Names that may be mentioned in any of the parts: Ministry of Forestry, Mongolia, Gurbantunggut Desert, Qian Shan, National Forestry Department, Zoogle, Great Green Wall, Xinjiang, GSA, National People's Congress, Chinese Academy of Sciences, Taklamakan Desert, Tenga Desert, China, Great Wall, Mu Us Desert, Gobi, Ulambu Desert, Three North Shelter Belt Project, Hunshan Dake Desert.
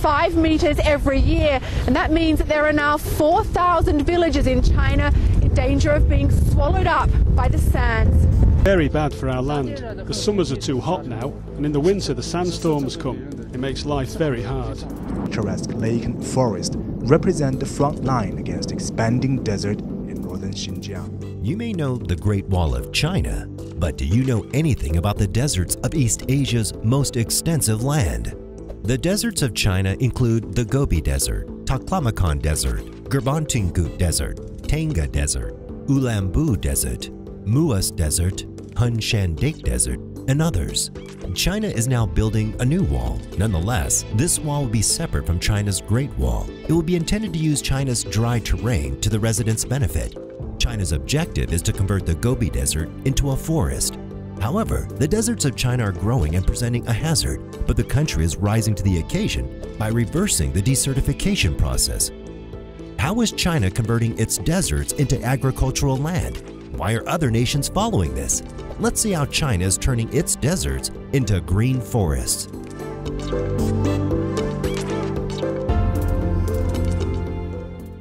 5 meters every year, and that means that there are now 4,000 villages in China in danger of being swallowed up by the sands. Very bad for our land. The summers are too hot now, and in the winter the sandstorms come. It makes life very hard. Picturesque lake and forest represent the front line against expanding desert in northern Xinjiang. You may know the Great Wall of China, but do you know anything about the deserts of East Asia's most extensive land? The deserts of China include the Gobi Desert, Taklamakan Desert, Gurbantunggut Desert, Tenga Desert, Ulambu Desert, Mu Us Desert, Hunshan Dake Desert, and others. China is now building a new wall. Nonetheless, this wall will be separate from China's Great Wall. It will be intended to use China's dry terrain to the residents' benefit. China's objective is to convert the Gobi Desert into a forest. However, the deserts of China are growing and presenting a hazard, but the country is rising to the occasion by reversing the desertification process. How is China converting its deserts into agricultural land? Why are other nations following this? Let's see how China is turning its deserts into green forests.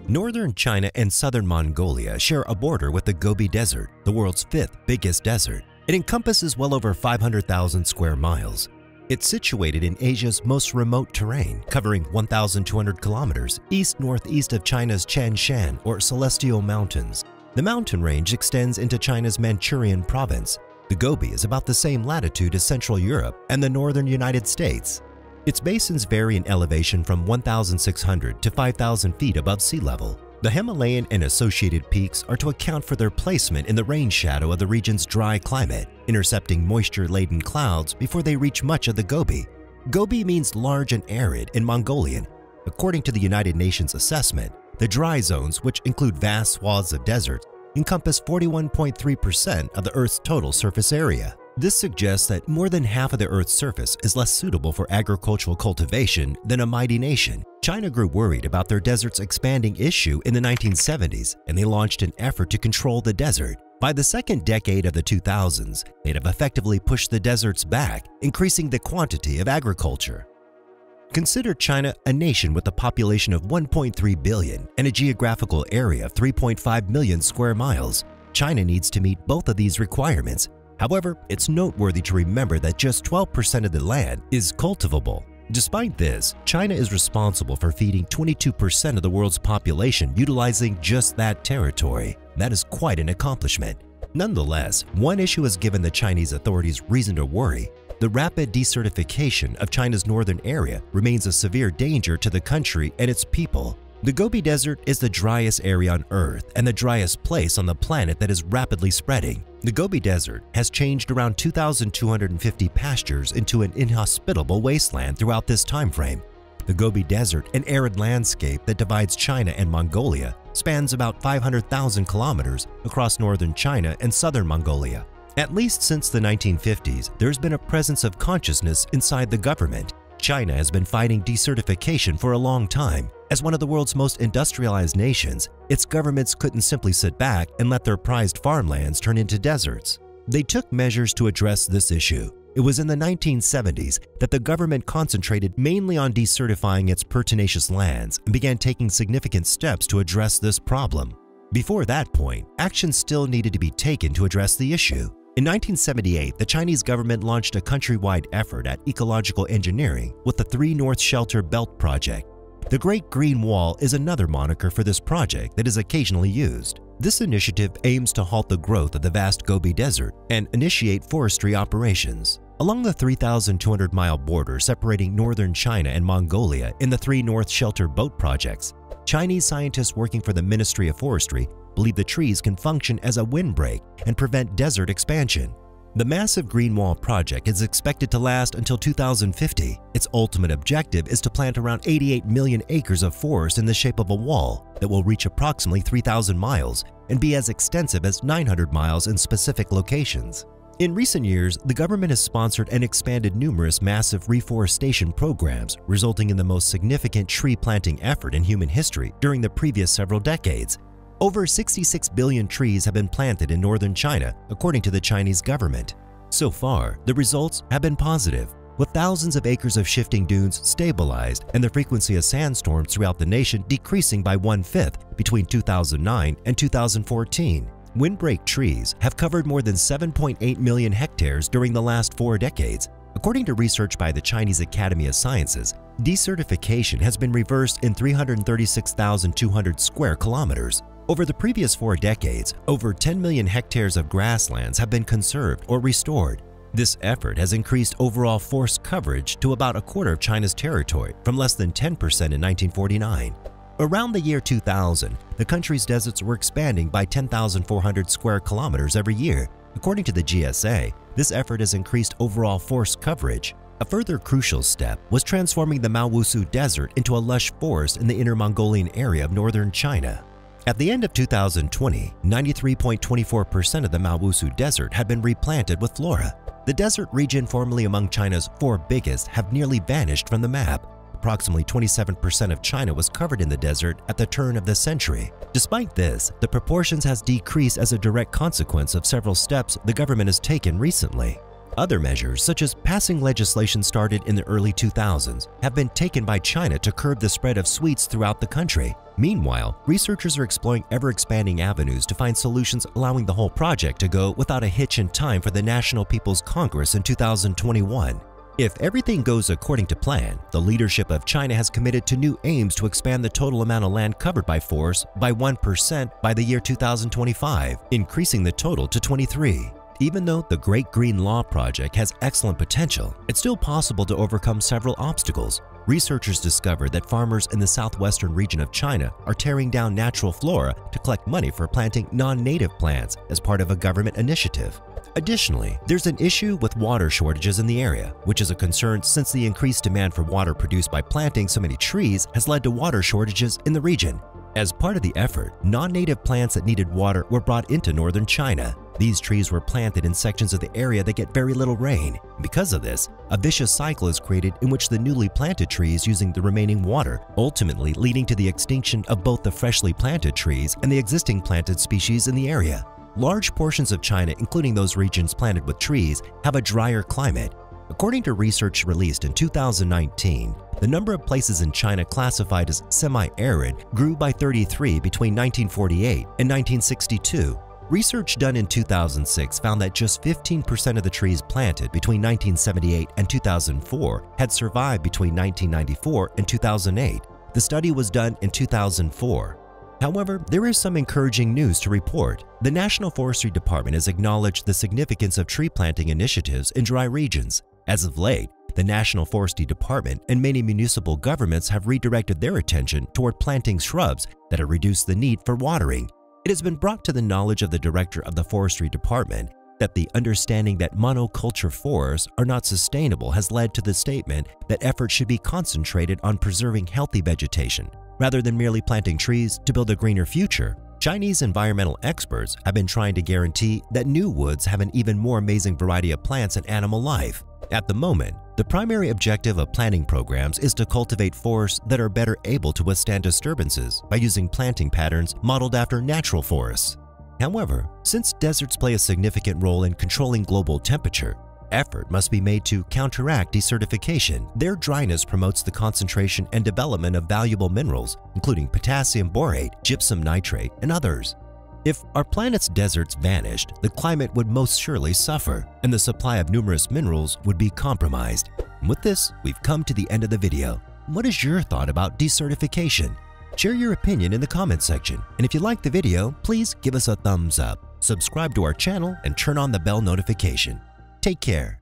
Northern China and southern Mongolia share a border with the Gobi Desert, the world's 5th biggest desert. It encompasses well over 500,000 square miles. It's situated in Asia's most remote terrain, covering 1,200 kilometers east-northeast of China's Qian Shan, or Celestial Mountains. The mountain range extends into China's Manchurian province. The Gobi is about the same latitude as Central Europe and the northern United States. Its basins vary in elevation from 1,600 to 5,000 feet above sea level. The Himalayan and associated peaks are to account for their placement in the rain shadow of the region's dry climate, intercepting moisture-laden clouds before they reach much of the Gobi. Gobi means large and arid in Mongolian. According to the United Nations assessment, the dry zones, which include vast swaths of desert, encompass 41.3% of the Earth's total surface area. This suggests that more than half of the Earth's surface is less suitable for agricultural cultivation than a mighty nation. China grew worried about their desert's expanding issue in the 1970s, and they launched an effort to control the desert. By the second decade of the 2000s, they'd have effectively pushed the deserts back, increasing the quantity of agriculture. Consider China a nation with a population of 1.3 billion and a geographical area of 3.5 million square miles. China needs to meet both of these requirements. However, it's noteworthy to remember that just 12% of the land is cultivable. Despite this, China is responsible for feeding 22% of the world's population utilizing just that territory. That is quite an accomplishment. Nonetheless, one issue has given the Chinese authorities reason to worry. The rapid desertification of China's northern area remains a severe danger to the country and its people. The Gobi Desert is the driest area on Earth and the driest place on the planet that is rapidly spreading. The Gobi Desert has changed around 2,250 pastures into an inhospitable wasteland throughout this time frame. The Gobi Desert, an arid landscape that divides China and Mongolia, spans about 500,000 kilometers across northern China and southern Mongolia. At least since the 1950s, there's been a presence of consciousness inside the government. China has been fighting desertification for a long time. As one of the world's most industrialized nations, its governments couldn't simply sit back and let their prized farmlands turn into deserts. They took measures to address this issue. It was in the 1970s that the government concentrated mainly on desertifying its pertinacious lands and began taking significant steps to address this problem. Before that point, action still needed to be taken to address the issue. In 1978, the Chinese government launched a countrywide effort at ecological engineering with the Three North Shelter Belt Project. The Great Green Wall is another moniker for this project that is occasionally used. This initiative aims to halt the growth of the vast Gobi Desert and initiate forestry operations. Along the 3,200-mile border separating northern China and Mongolia in the Three North Shelter Boat Projects, Chinese scientists working for the Ministry of Forestry believe the trees can function as a windbreak and prevent desert expansion. The massive Green Wall project is expected to last until 2050. Its ultimate objective is to plant around 88 million acres of forest in the shape of a wall that will reach approximately 3,000 miles and be as extensive as 900 miles in specific locations. In recent years, the government has sponsored and expanded numerous massive reforestation programs, resulting in the most significant tree planting effort in human history during the previous several decades. Over 66 billion trees have been planted in northern China, according to the Chinese government. So far, the results have been positive. with thousands of acres of shifting dunes stabilized and the frequency of sandstorms throughout the nation decreasing by 1/5 between 2009 and 2014. Windbreak trees have covered more than 7.8 million hectares during the last 4 decades. According to research by the Chinese Academy of Sciences, desertification has been reversed in 336,200 square kilometers. Over the previous 4 decades, over 10 million hectares of grasslands have been conserved or restored. This effort has increased overall forest coverage to about 1/4 of China's territory from less than 10% in 1949. Around the year 2000, the country's deserts were expanding by 10,400 square kilometers every year. According to the GSA, this effort has increased overall forest coverage. A further crucial step was transforming the Mu Us Desert into a lush forest in the Inner Mongolian area of northern China. At the end of 2020, 93.24% of the Mu Us Desert had been replanted with flora. The desert region formerly among China's 4 biggest have nearly vanished from the map. Approximately 27% of China was covered in the desert at the turn of the century. Despite this, the proportions has decreased as a direct consequence of several steps the government has taken recently. Other measures, such as passing legislation started in the early 2000s, have been taken by China to curb the spread of sweets throughout the country. Meanwhile, researchers are exploring ever-expanding avenues to find solutions allowing the whole project to go without a hitch in time for the National People's Congress in 2021. If everything goes according to plan, the leadership of China has committed to new aims to expand the total amount of land covered by forests by 1% by the year 2025, increasing the total to 23. Even though the Great Green Wall project has excellent potential, it's still possible to overcome several obstacles. Researchers discovered that farmers in the southwestern region of China are tearing down natural flora to collect money for planting non-native plants as part of a government initiative. Additionally, there's an issue with water shortages in the area, which is a concern since the increased demand for water produced by planting so many trees has led to water shortages in the region. As part of the effort, non-native plants that needed water were brought into northern China. These trees were planted in sections of the area that get very little rain. Because of this, a vicious cycle is created in which the newly planted trees using the remaining water, ultimately leading to the extinction of both the freshly planted trees and the existing planted species in the area. Large portions of China, including those regions planted with trees, have a drier climate. According to research released in 2019, the number of places in China classified as semi-arid grew by 33 between 1948 and 1962. Research done in 2006 found that just 15% of the trees planted between 1978 and 2004 had survived between 1994 and 2008. The study was done in 2004. However, there is some encouraging news to report. The National Forestry Department has acknowledged the significance of tree planting initiatives in dry regions. As of late, the National Forestry Department and many municipal governments have redirected their attention toward planting shrubs that have reduced the need for watering. It has been brought to the knowledge of the director of the Forestry Department that the understanding that monoculture forests are not sustainable has led to the statement that efforts should be concentrated on preserving healthy vegetation, rather than merely planting trees to build a greener future. Chinese environmental experts have been trying to guarantee that new woods have an even more amazing variety of plants and animal life. At the moment, the primary objective of planting programs is to cultivate forests that are better able to withstand disturbances by using planting patterns modeled after natural forests. However, since deserts play a significant role in controlling global temperature, effort must be made to counteract desertification. Their dryness promotes the concentration and development of valuable minerals, including potassium borate, gypsum nitrate, and others. If our planet's deserts vanished, the climate would most surely suffer, and the supply of numerous minerals would be compromised. And with this, we've come to the end of the video. What is your thought about desertification? Share your opinion in the comment section, and if you liked the video, please give us a thumbs up, subscribe to our channel, and turn on the bell notification. Take care.